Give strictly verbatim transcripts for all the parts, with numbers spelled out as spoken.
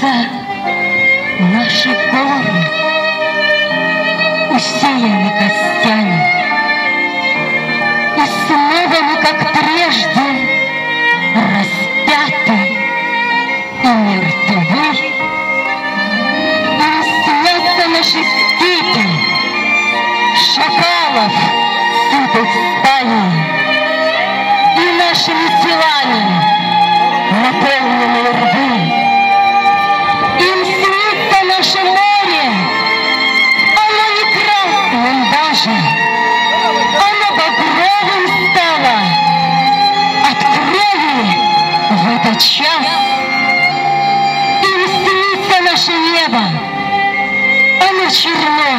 солнца наши горы усеяны костями, и снова мы, как прежде, распяты и мертвы, и несутся наши степи, шакалов сыпут стаи, и нашими телами наполнены рвы. Им снится наше море, оно не красным даже, оно багровым стало от крови в этот час. Им снится наше небо, оно черно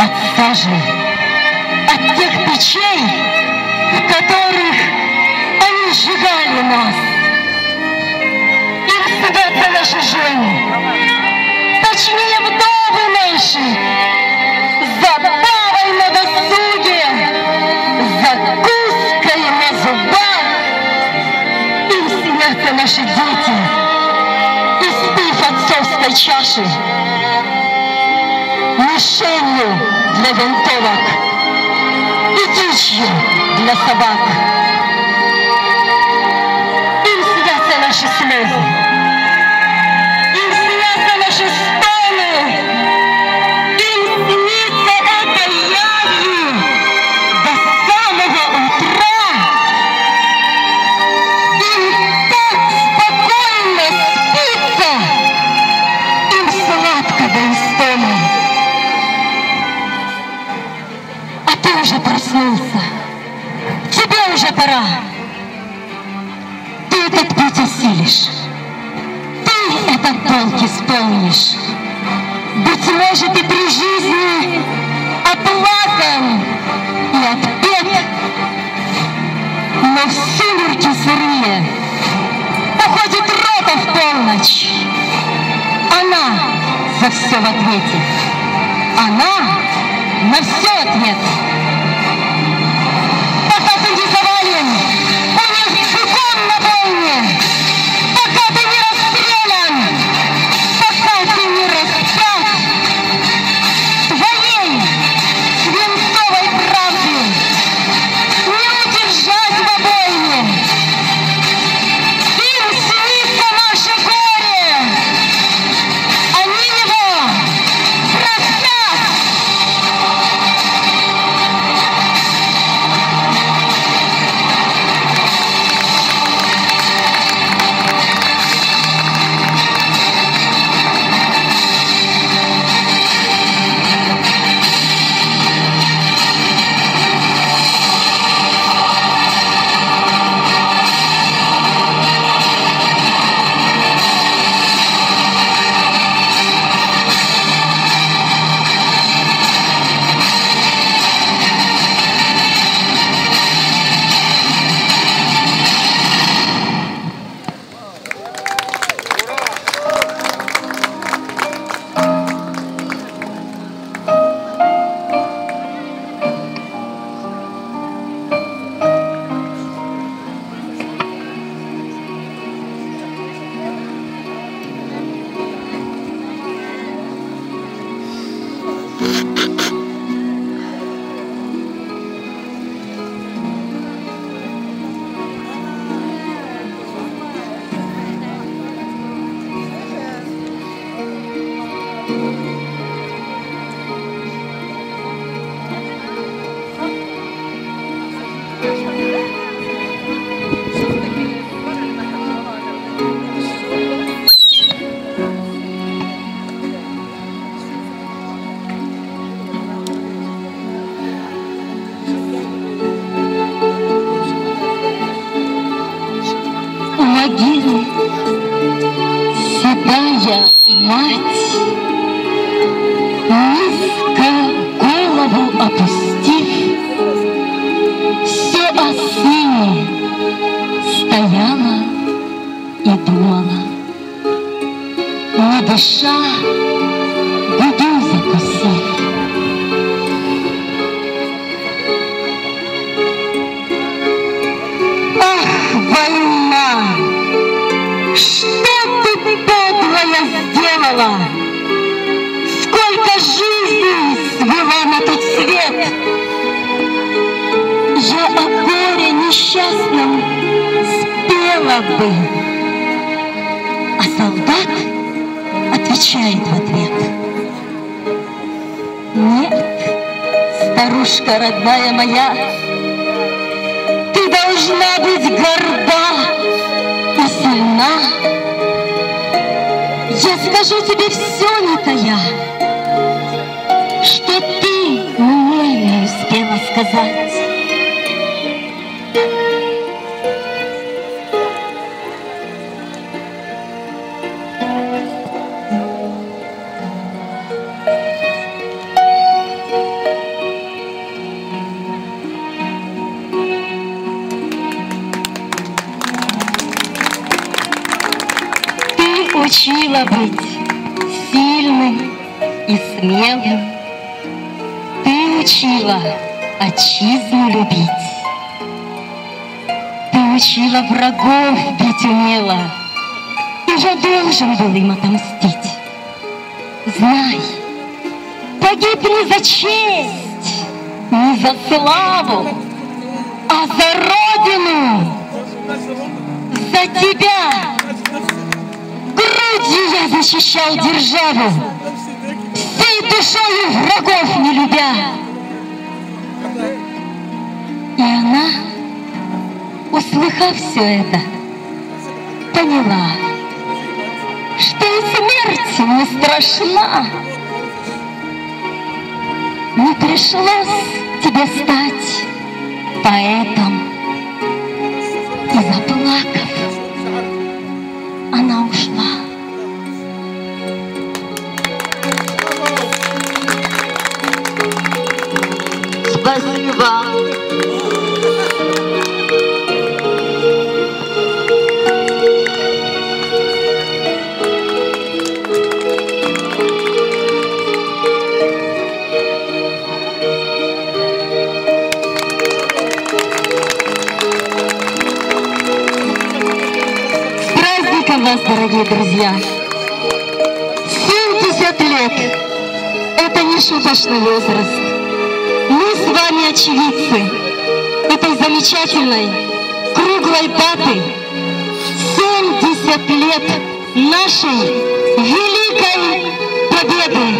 от сажи, от тех печей, в которых они сжигали нас. Им снятся наши жены, точнее вдовы наши, забавой на досуге, закуской на зубах. Им снятся наши дети, испив отцовской чаши, мишенью для винтовок и дичью для собак. Им снятся наши слезы, им снятся наши стоны, им снится это явью до самого утра. Им так спокойно спится, им сладко до истома. А ты уже проснулся, тебе уже пора. Ты этот путь осилишь, ты этот долг исполнишь. Быть может, и при жизни оплакан и отпет, но в сумерки сырые уходит рота в полночь. Она за все в ответе, она на все ответ. Пока ты не завален, у них цветом на волне, пока ты не расстрелян, пока ты не распят, твоей свинцовой правде не удержать в обойме. Им снится наше горе, они его простят. Что ты, подлая, тело. Сколько жизней свела на тот свет. Я о горе несчастном спела бы, а солдат отвечает в ответ: нет, старушка родная моя, ты должна быть горда и сильна. Я скажу тебе все, не тая, что ты мне не успела сказать. Учила быть сильным и смелым, ты учила отчизну любить, ты учила врагов бить умело, и я должен был им отомстить. Знай, погиб не за честь, не за славу, а за Родину, за тебя. Я защищал державу, всей душою врагов не любя. И она, услыхав все это, поняла, что и смерть не страшна. Не пришлось тебе стать поэтом. И заплакав, она ушла. Спасибо. С праздником вас, дорогие друзья! семьдесят лет – это не шуточный возраст. Мы с вами очевидцы этой замечательной круглой даты, семьдесят лет нашей великой победы.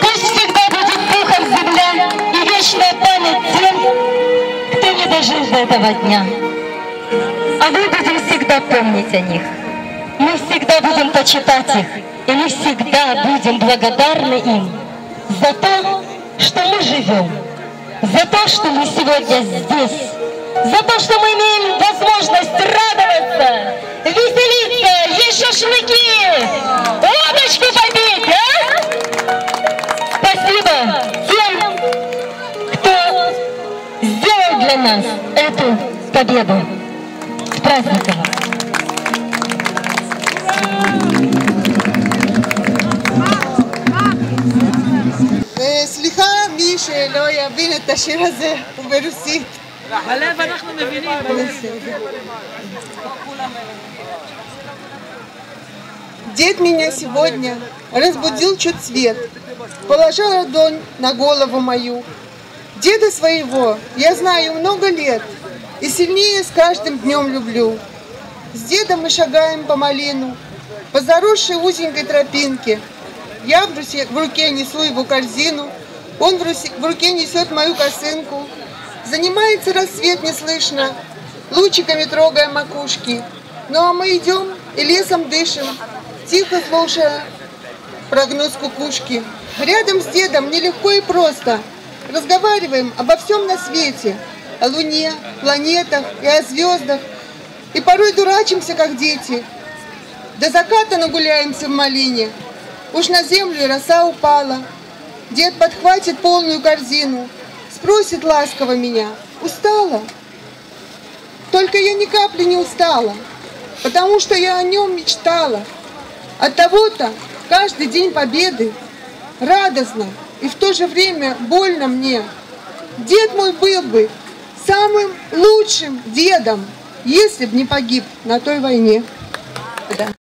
Пусть всегда будет пухом земля и вечная память тем, кто не дожил до этого дня. А мы будем всегда помнить о них. Мы всегда будем почитать их, и мы всегда будем благодарны им за то, что мы живем, за то, что мы сегодня здесь, за то, что мы имеем возможность радоваться, веселиться, есть шашлыки, водочку попить, а? Спасибо тем, кто сделал для нас эту победу. С праздником! סליחה, מי שלא יבין את השיר הזה הוא ברוסית. בלב אנחנו מבינים. Дед меня сегодня разбудил чуть свет, положил ладонь на голову мою. Деда своего я знаю много лет и сильнее с каждым днем люблю. С дедом мы шагаем по малину, по заросшей узенькой тропинке. Я в руке несу его корзину, он в руке несет мою косынку. Занимается рассвет неслышно, лучиками трогая макушки. Ну а мы идем и лесом дышим, тихо слушая прогноз кукушки. Рядом с дедом нелегко и просто. Разговариваем обо всем на свете, о луне, планетах и о звездах. И порой дурачимся, как дети. До заката нагуляемся в малине. Уж на землю роса упала. Дед подхватит полную корзину, спросит ласково меня: устала? Только я ни капли не устала, потому что я о нем мечтала. От того-то каждый день победы радостно и в то же время больно мне. Дед мой был бы самым лучшим дедом, если б не погиб на той войне.